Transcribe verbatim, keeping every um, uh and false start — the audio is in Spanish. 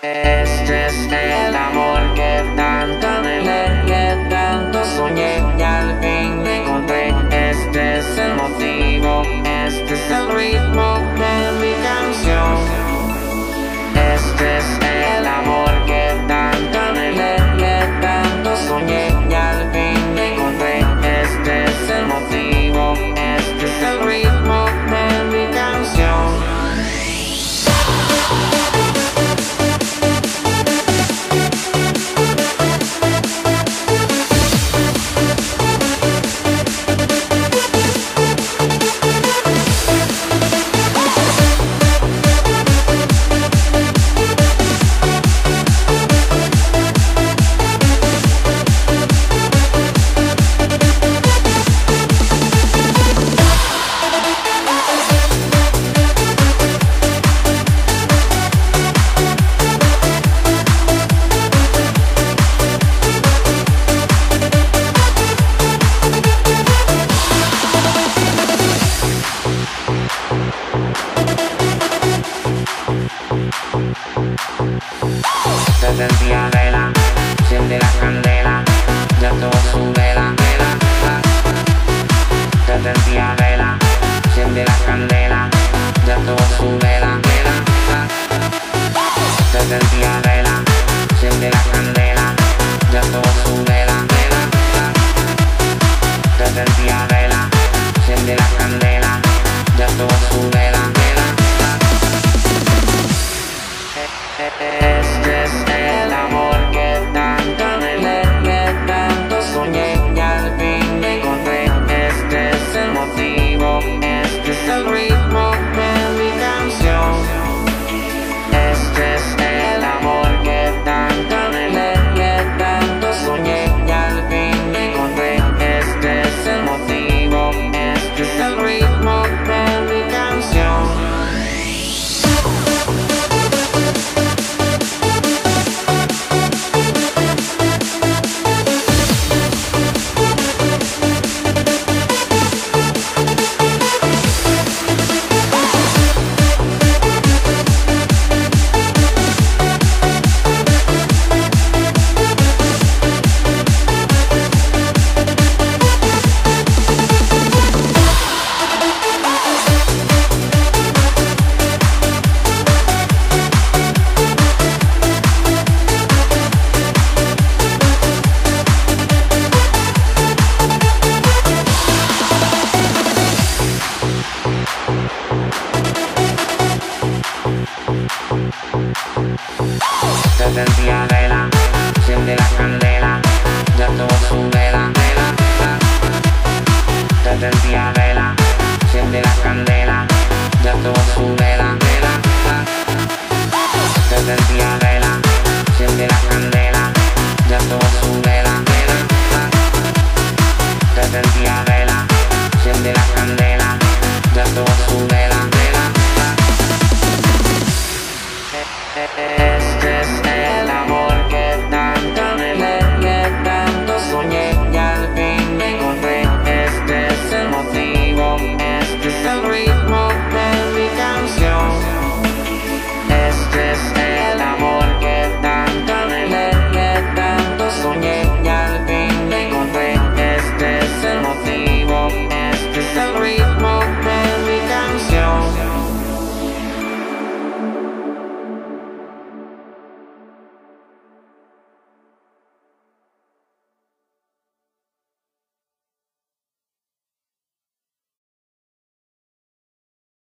Es triste el amor que tanto anhelé, que tanto soñé, y al fin me encontré. Este es el motivo, este es el ritmo de mi canción. Este es el amor que tanto anhelé, que tanto soñé, y al fin me encontré. Este es el motivo, este es el ritmo de mi canción. Stress.